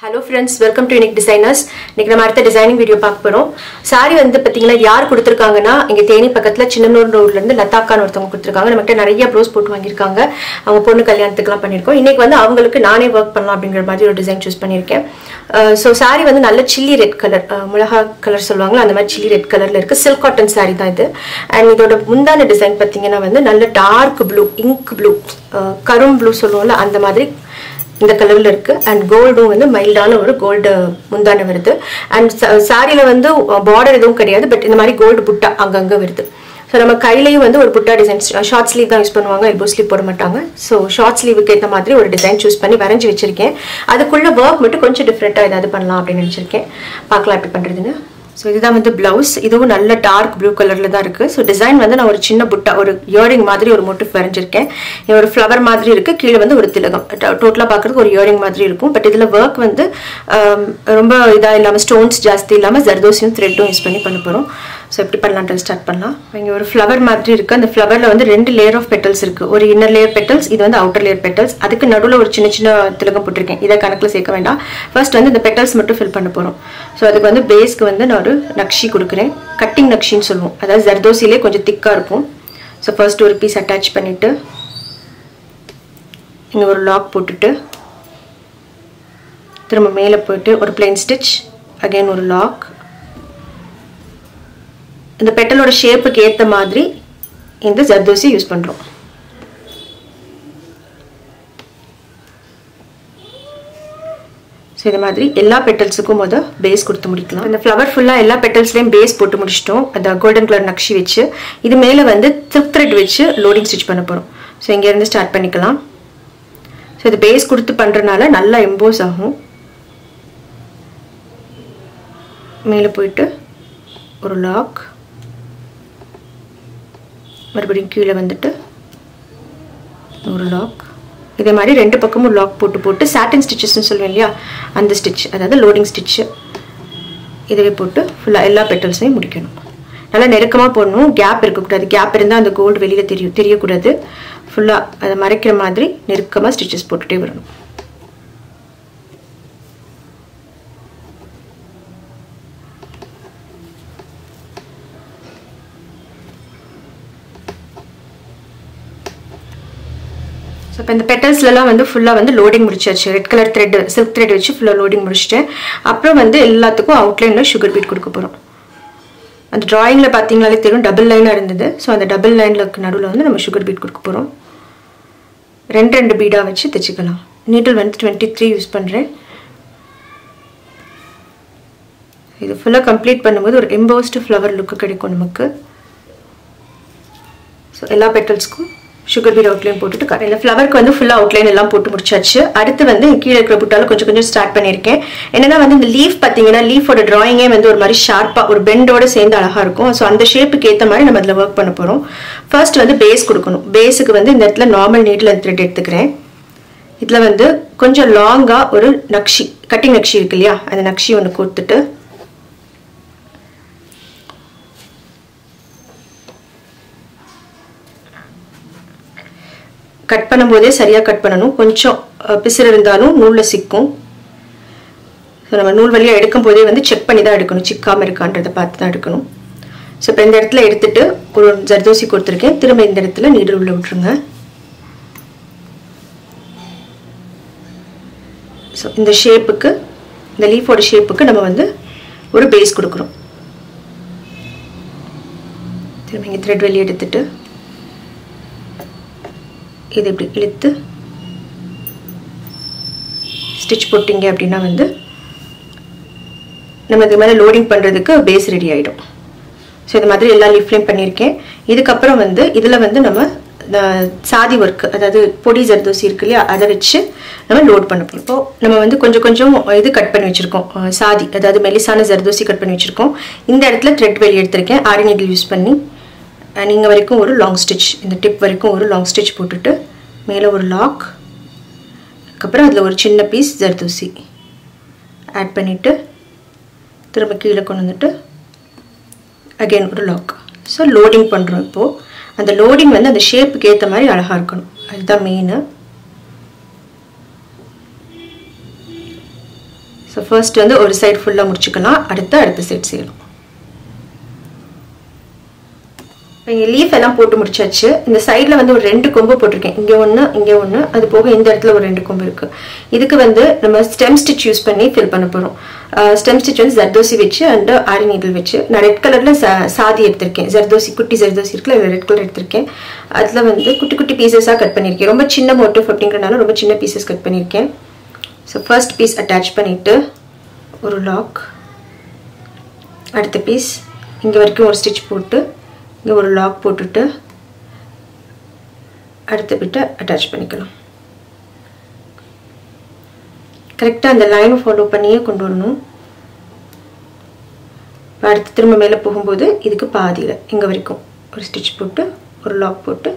Hello friends, welcome to Unique Designers. We will see the designing video. Sari and the Patina Yar Kuturkangana, and Tani Pakatla, Chinamur, Lataka, Northam Kuturkanga, and Matanaya Bros Putuangirkanga, Amapona Kalyanthakla Panirko. Unique when the Angaluka Nani work Panabinger Major design choose Panirke. So Sari when the Nala chili red color, Mulaha color Solanga, and the chili red color like a silk cotton sari either. And without a Mundana design Patina when the Nala dark blue, ink blue, Karum blue Solola, and the Madrid. இந்த கலர்ல இருக்கு and gold வந்து மைல்டான ஒரு gold முந்தான வருது and சாரியில வந்து border எதுவும் கிடையாது but இந்த மாதிரி gold புட்டா அங்கங்க வருது சோ நம்ம கையிலயே வந்து ஒரு புட்டா டிசைன் short sleeve தான் யூஸ் பண்ணுவாங்க elbow sleeve போட மாட்டாங்க சோ short sleeve க்கு ஏத்த மாதிரி ஒரு டிசைன் चूஸ் பண்ணி வரைஞ்சி வச்சிருக்கேன் அதுக்குள்ள work மட்டும் கொஞ்சம் டிஃபரண்டா ஏதாவது பண்ணலாம் அப்படி நினைச்சிருக்கேன் பார்க்கலாம் எப்படி பண்றதுன்னு So this is the blouse. This is a dark blue color. So design is a chinna butta or earring madri or motif varanjirken. Or flower madri irukku keela vandu oru thilagam. Total paakradhukku or earring madri irukum. But idhula work vandu romba idha illama stones jaasti illama zardosiyum threadum use panni pannaporom. So eppadi pannalaam start pannalam. Inga oru flower madri irukku. And flower la vandu rendu layer of petals irukku. Or inner layer petals, idhu vandu outer layer petals. Adukku nadula oru chinna chinna thilagam pottirken. Idha kanakla seka vendam. First vandu indha petals mattum fill pannaporom. So adukku vandu base ku vandu Nakshi kudukuren cutting nakshi nu solluvom adha zardosi le konjam thick ah irukum so first one piece attach pannittu inga or lock potuttu thirumba mele poittu or plain stitch again or lock indha petal oda shape ku etha maadhiri indha zardosi use pandrom So, we will base the base of the petals. The flower full of petals is base of the golden color. This is the thick thread which loading stitch. So, we will start here. So, the base of the base is a emboss. We will go to lock. We will go to lock. This is the lock போட்டு satin stitches and the stitch the loading stitch இதுவே போட்டு full எல்லா petals ஐயும் முடிக்கணும் நல்லா நெருக்கமா போடணும் gap இருக்க கூடாது gap இருந்தா அந்த gold வெளியில தெரிய கூடாது full அத மறைக்கிற மாதிரி நெருக்கமா stitches போட்டுட்டே வரணும் So, the petals are full of loading. Red color thread, silk thread is full of loading. Then, outline sugar bead. The drawing is a double line. So, the double line is sugar bead. Two bead. Needle 23 use. This full complete embossed flower look. So, all petals. Sugar bead outline போட்டுட்டு correct இந்த फ्लावருக்கு வந்து full outline எல்லாம் போட்டு முடிச்சாச்சு அடுத்து வந்து கீழ இருக்கிற புட்டால கொஞ்சம் கொஞ்சம் ஸ்டார்ட் பண்ணிருக்கேன் என்னன்னா வந்து இந்த லீஃப் பாத்தீங்கன்னா லீஃபோட drawing ஏ வந்து ஒரு மாதிரி ஷார்ப்பா ஒரு பெண்டோட சேர்ந்து அழகா இருக்கும் சோ அந்த ஷேப்புக்கு ஏத்த மாதிரி நம்ம இதல வர்க் பண்ண போறோம் ஃபர்ஸ்ட் வந்து பேஸ் கொடுக்கணும் பேஸ்க்கு வந்து இந்த இடத்துல நார்மல் நீட்ல thread எடுத்துக்கிறேன் இதல வந்து கொஞ்சம் லாங்கா ஒரு நக்ஷி கட்டிங் நக்ஷி இருக்கு இல்லையா அந்த நக்ஷி ஒன்னு கொடுத்துட்டு கட் பண்ணும்போது சரியா கட் பண்ணனும் கொஞ்சம் பிசிறு இருந்தாலும் நூல்ல சிக்கும் சோ நம்ம நூல் வழியா எடுக்கும்போதே வந்து செக் பண்ணி தான் எடுக்கணும் சிக்காம இருக்கான்றத பார்த்து தான் எடுக்கணும் சோ இப்ப இந்த இடத்துல எடுத்துட்டு ஒரு ஜர்தோசி கொடுத்திருக்கேன் திரும்ப இந்த இடத்துல நீடில் உள்ள விட்டுருங்க சோ இந்த ஷேப்புக்கு இந்த லீஃபோட ஷேப்புக்கு நம்ம வந்து ஒரு பேஸ் கொடுக்கிறோம் திரும்ப இந்த thread வழியா எடுத்துட்டு இத இப்படி இழுத்து ஸ்டிட்ச் போட்டிங்க அப்படினா வந்து நம்ம இது மேல லோடிங் பண்றதுக்கு பேஸ் ரெடி ஆயிடும் சோ இந்த மாதிரி எல்லா லீஃப்லயும் பண்ணிருக்கேன் இதுக்கு அப்புறம் வந்து இதுல வந்து நம்ம சாதி வர்க் அதாவது பொடி ஜர்தோசி இருக்குல அத வச்சு நம்ம லோட் பண்ண போறோம் இப்போ நம்ம வந்து கொஞ்சம் கொஞ்சம் இது கட் பண்ணி வச்சிருக்கோம் சாதி அதாவது மெலிசான ஜர்தோசி கட் பண்ணி வச்சிருக்கோம் இந்த இடத்துல thread வெளிய எடுத்துர்க்கேன் ஆரி நீடில் யூஸ் பண்ணி And இங்க வரைக்கும் ஒரு long stitch இந்த tip வரைக்கும் ஒரு long stitch போட்டுட்டு மேலே ஒரு lock அப்புறம் அதுல ஒரு சின்ன piece ஜர்தோசி ஆட் பண்ணிட்டு திரும்ப கீழ கொண்டு வந்துட்டு again ஒரு lock சோ லோடிங் பண்றோம் இப்போ அந்த லோடிங் வந்து அந்த ஷேப்புக்கு ஏத்த மாதிரி அழகா இருக்கணும் அதுதான் மெயின் So first வந்து ஒரு சைடு ஃபுல்லா முடிச்சுக்கலாம். அடுத்த சைடு செய்யலாம். இங்க லீஃப் எல்லாம் போட்டு முடிச்சாச்சு. இந்த சைடுல வந்து ஒரு ரெண்டு கொம்பு போட்டுருக்கேன். இங்க ஒண்ணு அது போக இந்த இடத்துல ஒரு ரெண்டு கொம்பு இருக்கு. இதுக்கு வந்து நம்ம ஸ்டெம் ஸ்டிட்ச் யூஸ் பண்ணி ஃபில் பண்ண போறோம். ஸ்டெம் ஸ்டிட்ச் வந்து ஜர்தோசி வெச்சு and ஆரி நீடில் வெச்சு நான் ரெட் கலர்ல சாதி எடுத்துர்க்கேன். ஜர்தோசி குட்டி ஜர்தோசி இருக்குல ரெட் கலர் எடுத்துர்க்கேன். அதுல வந்து குட்டி குட்டி பீசஸா கட் பண்ணிருக்கேன். ரொம்ப சின்ன மோட்டிவ் அப்படிங்கறனால ரொம்ப சின்ன பீசஸ் கட் பண்ணிருக்கேன். So first piece attach பண்ணிட்டு ஒரு லாக் அடுத்த பீஸ் இங்க வரைக்கும் ஒரு ஸ்டிட்ச் போட்டு இங்க ஒரு லாக் போட்டுட்டு அடுத்த பிட்ட அட்டாச் பண்ணிக்கலாம். கரெக்ட்டா அந்த லைன் ஃபாலோ பண்ணியே கொண்டு வரணும். அடுத்து திரும்ப மேல போகும்போது இதுக்கு பாதியில இங்க வரைக்கும் ஒரு ஸ்டிட்ச் போட்டு ஒரு லாக் போட்டு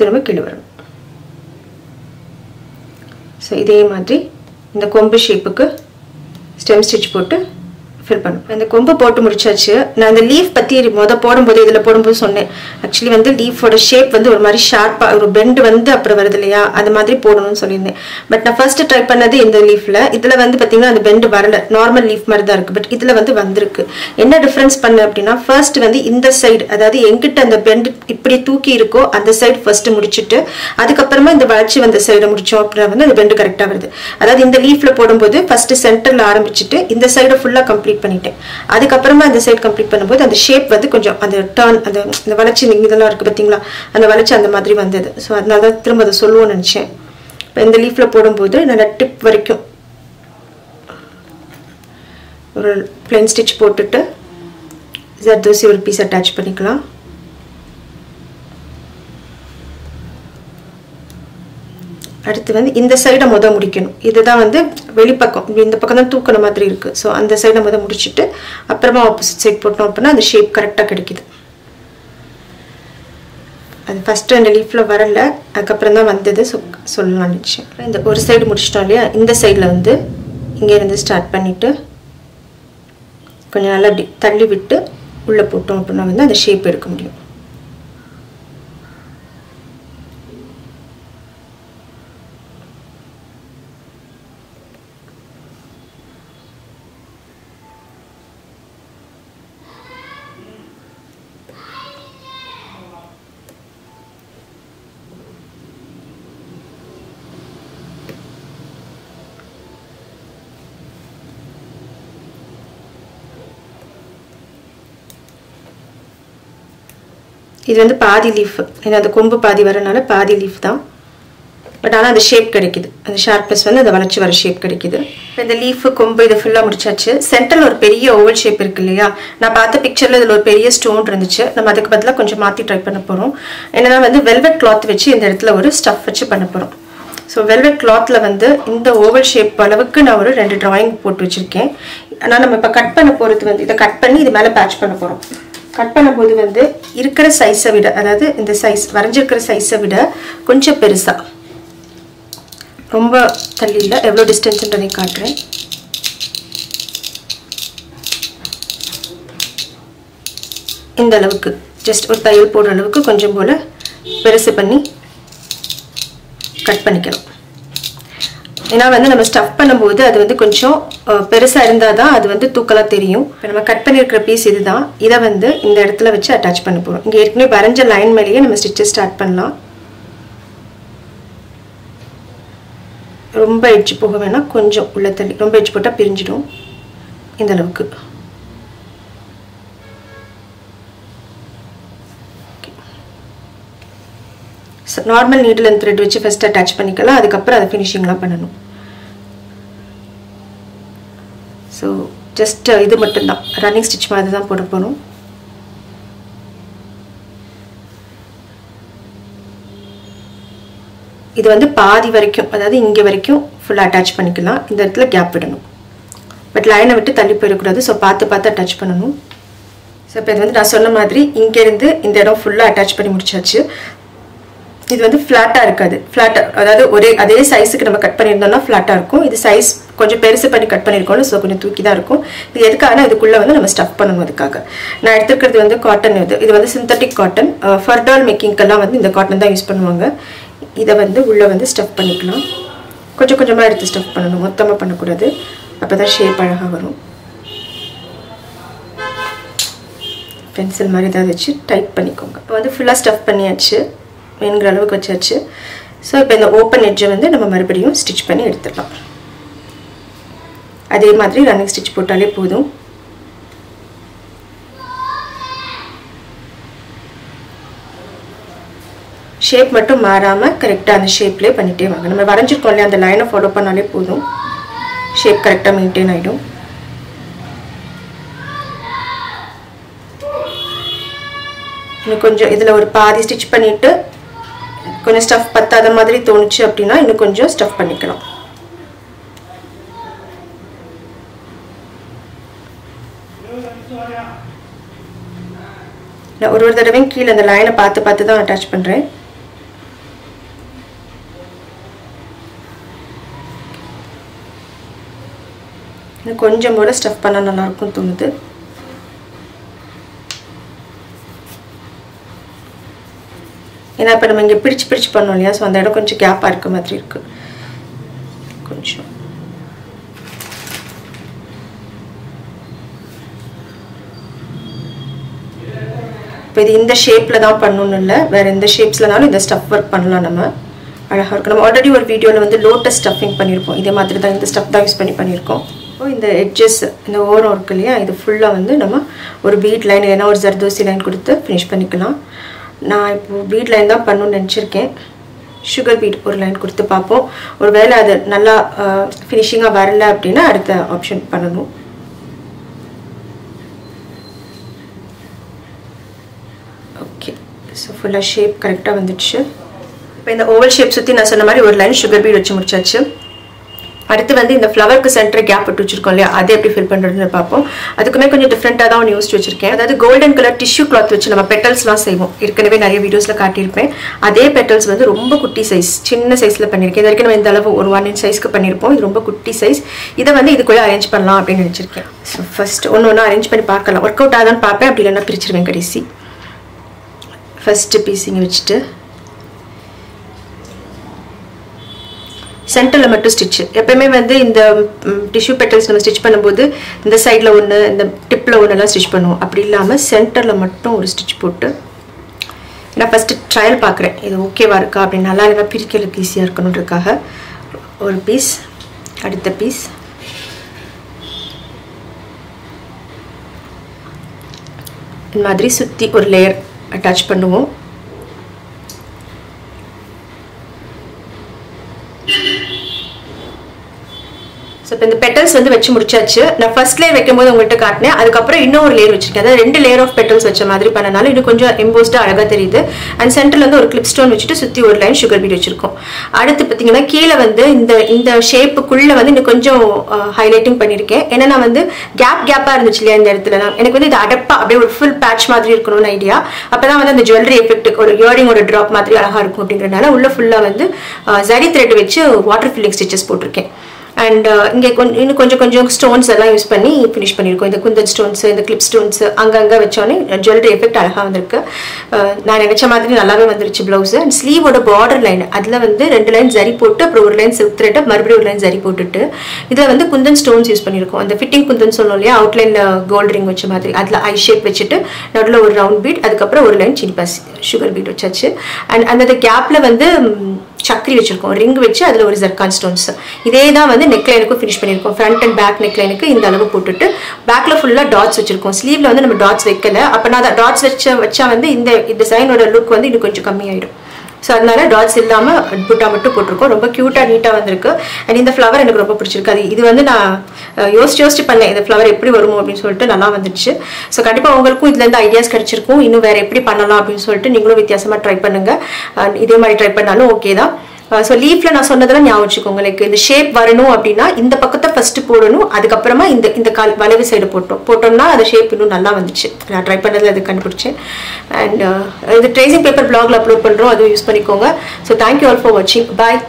திரும்ப கீழ வரணும். So இதே மாதிரி இந்த கொம்பு ஷேப்புக்கு ஸ்டெம் ஸ்டிட்ச் போட்டு ஃபில் பண்ணோம். இந்த கொம்பு போட்டு முடிச்சாச்சு. நான் அந்த லீஃப் பத்தி போடும்போது இதல போடும்போது சொன்னேன். एक्चुअली வந்து லீஃபோட ஷேப் வந்து ஒரு மாதிரி ஷார்ப்பா ஒரு பெண்ட் வந்து அப்படி வருது இல்லையா? அந்த மாதிரி போடணும்னு சொல்லிருந்தேன். பட் நான் ஃபர்ஸ்ட் ட்ரை பண்ணது இந்த லீஃப்ல. இதல வந்து பாத்தீங்கன்னா அந்த பெண்ட் வரல. நார்மல் லீஃப் மாதிரி தான் இருக்கு. பட் இதல வந்து வந்திருக்கு. என்ன டிஃபரன்ஸ் பண்ண அப்படினா ஃபர்ஸ்ட் வந்து இந்த சைடு அதாவது எங்கிட்ட அந்த பெண்ட் இப்படி தூக்கி இருக்கோ அந்த சைடு ஃபர்ஸ்ட் முடிச்சிட்டு அதுக்கு அப்புறமா இந்த வளைச்சி வந்த சைடு முடிச்சோம் அப்படினா வந்து அந்த பெண்ட் கரெக்ட்டா வருது. அதாவது இந்த லீஃப்ல போடும்போது ஃபர்ஸ்ட் சென்டர்ல ஆரம்பிச்சிட்டு இந்த சைடு ஃபுல்லா கம்ப்ளீட் பண்ணிட்டேன். அதுக்கு அப்புறமா அந்த சைடு கம்ப்ளீட் பண்ணும்போது அந்த ஷேப் வந்து கொஞ்சம் அந்த டர்ன் அந்த வளைச்சி இதெல்லாம் இருக்கு பாத்தீங்களா? அந்த வளைச்சி அந்த மாதிரி வந்தது. சோ அதனால தான் திரும்ப அத சொல்லுவோம்னு நினைச்சேன். இந்த லீஃப்ல போடும்போது நான் டிப் வரைக்கும் ஒரு பிளைன் ஸ்டிட்ச் போட்டுட்டு ஜர்தோசி ஒரு பீஸ் அட்டாச் பண்ணிக்கலாம். அடுத்து வந்து இந்த சைடை முடிக்கணும். இதுதான் வந்து வெளிப்பக்கம் இந்த பக்கம் தான் தூக்கின மாதிரி இருக்கு. ஸோ அந்த சைடை முடிச்சுட்டு அப்புறமா ஆப்போசிட் சைட் போட்டோம் அப்படின்னா அந்த ஷேப் கரெக்டாக கிடைக்குது. அது ஃபர்ஸ்ட் ரெண்டு லீஃப்ல வரல அதுக்கப்புறம் தான் வந்தது. ஸோ சொல்லலாம் நினைச்சேன். இந்த ஒரு சைடு முடிச்சிட்டோம் இல்லையா? இந்த சைடில் வந்து இங்கே இருந்து ஸ்டார்ட் பண்ணிட்டு கொஞ்சம் நல்லா அப்படி தள்ளி விட்டு உள்ளே போட்டோம் அப்படின்னா வந்து அந்த ஷேப் எடுக்க முடியும். இது வந்து பாதி லீஃப். ஏன்னா அந்த கொம்பு பாதி வரனால பாதி லீஃப் தான். பட் ஆனால் அந்த ஷேப் கிடைக்குது. அந்த ஷார்ப்னஸ் வந்து அந்த வளைச்சி வர ஷேப் கிடைக்குது. இப்போ இந்த லீஃப் கொம்பு இதை ஃபுல்லாக முடிச்சாச்சு. சென்டரில் ஒரு பெரிய ஓவல் ஷேப் இருக்கு இல்லையா? நான் பார்த்த பிக்சரில் இதில் ஒரு பெரிய ஸ்டோன் இருந்துச்சு. நம்ம அதுக்கு பதிலாக கொஞ்சம் மாற்றி ட்ரை பண்ண போகிறோம். என்னன்னா வந்து வெல்வெட் கிளாத் வச்சு இந்த இடத்துல ஒரு ஸ்டஃப் வச்சு பண்ண போகிறோம். ஸோ வெல்வெட் கிளாத்தில் வந்து இந்த ஓவல் ஷேப் அளவுக்கு நான் ஒரு ரெண்டு டிராயிங் போட்டு வச்சுருக்கேன். ஆனால் நம்ம இப்போ கட் பண்ண போகிறது வந்து இதை கட் பண்ணி இது மேலே பேட்ச் பண்ண போகிறோம். கட் பண்ணும்போது வந்து இருக்கிற சைஸை விட அதாவது இந்த சைஸ் வரைஞ்சிருக்கிற சைஸை விட கொஞ்சம் பெருசாக ரொம்ப தள்ளி இல்லை எவ்வளோ டிஸ்டன்ஸ்ன்றதை காட்டுறேன். இந்த அளவுக்கு ஜஸ்ட் ஒரு தையல் போடுற அளவுக்கு கொஞ்சம் போல் பெருசு பண்ணி கட் பண்ணிக்கணும். ஏன்னா வந்து நம்ம ஸ்டஃப் பண்ணும்போது அது வந்து கொஞ்சம் பெருசாக இருந்தால் தான் அது வந்து தூக்கலாக தெரியும். இப்போ நம்ம கட் பண்ணியிருக்கிற பீஸ் இது தான். இதை வந்து இந்த இடத்துல வச்சு அட்டாச் பண்ண போகிறோம். இங்கே ஏற்கனவே வரைஞ்ச லைன் மேலேயே நம்ம ஸ்டிச்சஸ் ஸ்டார்ட் பண்ணலாம். ரொம்ப எட்ஜ் போக வேணாம். கொஞ்சம் உள்ள தள்ளி ரொம்ப எட்ஜ் போட்டால் பிரிஞ்சிடும். இந்த அளவுக்கு நார்மல் நீடில் அண்ட் த்ரெட் வச்சு ஃபர்ஸ்ட் அட்டாச் பண்ணிக்கலாம். அதுக்கப்புறம் அதை ஃபினிஷிங்லாம் பண்ணணும். ஸோ ஜஸ்ட் இது மட்டும்தான் ரன்னிங் ஸ்டிச் மாதிரி தான் போட போகணும். இது வந்து பாதி வரைக்கும் அதாவது இங்கே வரைக்கும் ஃபுல்லாக அட்டாச் பண்ணிக்கலாம். இந்த இடத்துல கேப் விடணும். பட் லைனை விட்டு தள்ளி போயிடக்கூடாது. ஸோ பார்த்து பார்த்து அட்டாச் பண்ணணும். ஸோ இப்போ இது வந்து நான் சொன்ன மாதிரி இங்கேருந்து இந்த இடம் ஃபுல்லாக அட்டாச் பண்ணி முடிச்சாச்சு. இது வந்து ஃப்ளாட்டாக இருக்காது. ஃப்ளாட்டாக அதாவது அதே சைஸுக்கு நம்ம கட் பண்ணியிருந்தோம்னா ஃப்ளாட்டாக இருக்கும். இது சைஸ் கொஞ்சம் பெருசு பண்ணி கட் பண்ணியிருக்கோம். ஸோ கொஞ்சம் தூக்கி தான் இருக்கும். இது எதுக்காக இதுக்குள்ளே வந்து நம்ம ஸ்டஃப் பண்ணணும். அதுக்காக நான் எடுத்துருக்கிறது வந்து காட்டன். இது வந்து சிந்தட்டிக் காட்டன். ஃபர்டால் மேக்கிங்கெல்லாம் வந்து இந்த காட்டன் தான் யூஸ் பண்ணுவாங்க. இதை வந்து உள்ளே வந்து ஸ்டஃப் பண்ணிக்கலாம். கொஞ்சம் கொஞ்சமாக எடுத்து ஸ்டஃப் பண்ணணும். மொத்தமாக பண்ணக்கூடாது. அப்போ தான் ஷேப் அழகாக வரும். பென்சில் மாதிரி தான் வச்சு டைட் பண்ணிக்கோங்க. இப்போ வந்து ஃபுல்லாக ஸ்டஃப் பண்ணியாச்சு, வேணுங்கிற அளவுக்கு வச்சாச்சு. ஸோ இப்போ இந்த ஓப்பன் எட்ஜை வந்து நம்ம மறுபடியும் ஸ்டிச் பண்ணி எடுத்துடலாம். அதே மாதிரி ரன்னிங் ஸ்டிச் போட்டாலே போதும். ஷேப் மட்டும் மாறாமல் கரெக்டாக அந்த ஷேப்லேயே பண்ணிகிட்டே வாங்க. நம்ம வரைஞ்சிருக்கோம் இல்லையா, அந்த லைனை ஃபாலோ பண்ணாலே போதும், ஷேப் கரெக்டாக மெயின்டைன் ஆகிடும். இன்னும் கொஞ்சம் இதில் ஒரு பாதி ஸ்டிச் பண்ணிவிட்டு கொஞ்சம் ஸ்டஃப் பத்தாத மாதிரி தோணுச்சு அப்படின்னா இன்னும் கொஞ்சம் ஸ்டஃப் பண்ணிக்கலாம். நான் ஒரு ஒரு தடவையும் கீழே அந்த லைனை பார்த்து பார்த்து தான் அட்டாச் பண்ணுறேன். இன்னும் கொஞ்சம் கூட ஸ்டஃப் பண்ணால் நல்லாயிருக்கும் தோணுது. ஏன்னா இப்போ நம்ம இங்கே பிரித்து பிரித்து பண்ணோம் இல்லையா, ஸோ அந்த இடம் கொஞ்சம் கேப்பாக இருக்க மாதிரி இருக்குது. கொஞ்சம் இப்போ இது இந்த ஷேப்பில் தான் பண்ணணும்னு இல்லை, வேறு எந்த ஷேப்ஸ்லனாலும் இந்த ஸ்டஃப் ஒர்க் பண்ணலாம். நம்ம அழகாக இருக்கும். நம்ம ஆல்ரெடி ஒரு வீடியோவில் வந்து லோட்டஸ் ஸ்டஃபிங் பண்ணியிருப்போம், இதே மாதிரி தான் இந்த ஸ்டஃப் தான் யூஸ் பண்ணியிருக்கோம். இப்போ இந்த எட்ஜஸ் இந்த ஓரம் இருக்கு இல்லையா, இது ஃபுல்லாக வந்து நம்ம ஒரு பீட் லைன் இல்லைன்னா ஒரு ஜர்தோசி லைன் கொடுத்து ஃபினிஷ் பண்ணிக்கலாம். நான் இப்போது பீட் லைன் தான் பண்ணணும்னு நினச்சிருக்கேன். சுகர் பீட் ஒரு லைன் கொடுத்து பார்ப்போம். ஒரு வேளை அது நல்லா ஃபினிஷிங்காக வரலை அப்படின்னா அடுத்த ஆப்ஷன் பண்ணணும். ஸோ ஃபுல்லாக ஷேப் கரெக்டாக வந்துடுச்சு. இப்போ இந்த ஓவல் ஷேப் சுற்றி நான் சொன்ன மாதிரி ஒரு லைன் சுகர் பீட் வச்சு முடிச்சாச்சு. அடுத்து வந்து இந்த ஃப்ளவருக்கு சென்டர் கேப் விட்டு வச்சுருக்கோம் இல்லையா, அதை எப்படி ஃபில் பண்ணுறதுன்னு பார்ப்போம். அதுக்குமே கொஞ்சம் டிஃப்ரெண்ட்டாக தான் ஒன்று யோசிச்சு வச்சுருக்கேன். அதாவது கோல்டன் கலர் டிஷ்யூ கிளாத் வச்சு நம்ம பெட்டல்ஸ்லாம் செய்வோம், ஏற்கனவே நிறைய வீடியோஸில் காட்டியிருப்பேன். அதே பெட்டல்ஸ் வந்து ரொம்ப குட்டி சைஸ், சின்ன சைஸில் பண்ணியிருக்கேன். இது வரைக்கும் நம்ம இந்த அளவு ஒரு 1 inch சைஸ்க்கு பண்ணியிருப்போம். இது ரொம்ப குட்டி சைஸ். இதை வந்து இதுக்குள்ளே அரேஞ்ச் பண்ணலாம் அப்படின்னு நினச்சிருக்கேன். ஸோ ஃபஸ்ட் ஒன்று ஒன்று அரேஞ்ச் பண்ணி பார்க்கலாம். ஒர்க் அவுட் ஆகுதான்னு பார்ப்பேன், அப்படி இல்லைன்னா பிரிச்சிருவேன் கடைசி. ஃபஸ்ட்டு பீஸிங் வச்சுட்டு சென்டரில் மட்டும் ஸ்டிச்சு. எப்போயுமே வந்து இந்த டிஷ்யூ பெட்டல்ஸ் நம்ம ஸ்டிச் பண்ணும்போது இந்த சைடில் ஒன்று, இந்த டிப்பில் ஒன்றுலாம் ஸ்டிச் பண்ணுவோம். அப்படி இல்லாமல் சென்டரில் மட்டும் ஒரு ஸ்டிச் போட்டு நான் ஃபஸ்ட்டு ட்ரையல் பார்க்குறேன், இது ஓகேவா இருக்கா அப்படின்னு. நல்லா இல்லைன்னா பிரிக்கிறதுக்கு ஈஸியாக இருக்கணுன்றதுக்காக ஒரு பீஸ், அடுத்த பீஸ், இந்த மாதிரி சுற்றி ஒரு லேயர் அட்டாச் பண்ணுவோம். ஸோ இப்போ இந்த பெட்டல்ஸ் வந்து வச்சு முடிச்சாச்சு. நான் ஃபர்ஸ்ட் லேயர் வைக்கும்போது உங்கள்கிட்ட காட்டினேன், அதுக்கப்புறம் இன்னும் ஒரு லேயர் வச்சிருக்கேன். அதாவது 2 லேயர் ஆஃப் பெட்டல்ஸ் வச்ச மாதிரி பண்ணனால இன்னும் கொஞ்சம் எம்போஸ்டாக அழகாக தெரியுது. அண்ட் சென்டரில் வந்து ஒரு கிளிப் ஸ்டோன் வச்சுட்டு சுற்றி ஒரு லைன் சுகர் பீட் வச்சிருக்கோம். அடுத்து பார்த்தீங்கன்னா கீழே வந்து இந்த ஷேப்புக்குள்ளே வந்து இன்னும் கொஞ்சம் ஹைலைட்டிங் பண்ணியிருக்கேன். ஏன்னா நான் வந்து கேப்பாக இருந்துச்சு இல்லையா இந்த இடத்துல, நான் எனக்கு வந்து இது அடப்பா அப்படியே ஒரு ஃபுல் பேட்ச் மாதிரி இருக்கணும்னு ஐடியா. அப்போ தான் வந்து அந்த ஜுவல்லரி எஃபெக்ட், ஒரு இயரிங் ஒரு ட்ராப் மாதிரி அழகாக இருக்கும் அப்படிங்கிறதுனால உள்ள ஃபுல்லாக வந்து ஜரி த்ரெட் வச்சு வாட்டர் ஃபில்லிங் ஸ்டிச்சஸ் போட்டிருக்கேன். அண்ட் இங்கே இன்னும் கொஞ்சம் ஸ்டோன்ஸ் எல்லாம் யூஸ் பண்ணி ஃபினிஷ் பண்ணியிருக்கோம். இந்த குந்தன் ஸ்டோன்ஸு, இந்த கிளிப் ஸ்டோன்ஸு அங்கங்கே வச்சோன்னே ஜுவல்லரி எஃபெக்ட் அழகாக வந்திருக்கு. நான் நினச்ச மாதிரி நல்லாவே வந்துருச்சு ப்ளவுஸு. அண்ட் ஸ்லீவோட பார்டர் லைன் அதில் வந்து 2 லைன் ஜரி போட்டு, அப்புறம் ஒரு லைன் சில்க் த்ரெட், மறுபடியும் ஒரு லைன் ஜரி போட்டுட்டு இதில் வந்து குந்தன் ஸ்டோன்ஸ் யூஸ் பண்ணியிருக்கோம். அந்த ஃபிட்டிங் குந்தன் சொல்லணும் இல்லையா, அவுட்லைனில் கோல்டு ரிங் வச்ச மாதிரி, அதில் ஐ ஷேப் வச்சுட்டு நடுவில் ஒரு ரவுண்ட் பீட், அதுக்கப்புறம் ஒரு லைன் சின்ன பாஸ் சுகர் பீட் வச்சாச்சு. அண்ட் அந்த கேப்பில் வந்து சக்கரி வச்சுருக்கோம், ரிங் வச்சு அதில் ஒரு ஜர்கான் ஸ்டோன்ஸ். இதே தான் வந்து நெக்லைனுக்கும் ஃபினிஷ் பண்ணியிருக்கோம். ஃப்ரண்ட் அண்ட் பேக் நெக்லைனுக்கு இந்த அளவு போட்டுட்டு பேக்கில் ஃபுல்லாக டாட்ஸ் வச்சுருக்கோம். ஸ்லீவில் வந்து நம்ம டாட்ஸ் வைக்கல, அப்போ நான் தான் டாட்ஸ் வச்சா வந்து இந்த டிசைனோட லுக் வந்து இன்னும் கொஞ்சம் கம்மியாயிடும். ஸோ அதனால டாட்ஸ் இல்லாமல் புட்டா மட்டும் போட்டிருக்கோம். ரொம்ப க்யூட்டாக நீட்டாக வந்திருக்கு. அண்ட் இந்த ஃப்ளவர் எனக்கு ரொம்ப பிடிச்சிருக்கு. அது இது வந்து நான் யோசிச்சு பண்ணேன், இந்த ஃப்ளவர் எப்படி வருமோ அப்படின்னு சொல்லிட்டு நல்லா வந்துடுச்சு. ஸோ கண்டிப்பாக உங்களுக்கும் இதுலேருந்து ஐடியாஸ் கிடச்சிருக்கும். இன்னும் வேறு எப்படி பண்ணலாம் அப்படின்னு சொல்லிட்டு நீங்களும் வித்தியாசமாக ட்ரை பண்ணுங்கள். அண்ட் இதே மாதிரி ட்ரை பண்ணாலும் ஓகே தான். ஸோ லீஃபில் நான் சொன்னதெல்லாம் ஞாபகம் வச்சுக்கோங்க. லைக் இந்த ஷேப் வரணும் அப்படின்னா இந்த பக்கத்தை ஃபஸ்ட்டு போடணும், அதுக்கப்புறமா இந்த கால் வளைவு சைடு போட்டோம்னா அந்த ஷேப் இன்னும் நல்லா வந்துச்சு. நான் ட்ரை பண்ணதில் அது கண்டுபிடிச்சேன். அண்ட் இது ட்ரேசிங் பேப்பர் பிளாகில் அப்லோட் பண்ணுறோம், அதுவும் யூஸ் பண்ணிக்கோங்க. ஸோ தேங்க்யூ ஆல் ஃபார் வாட்சிங். பாய்.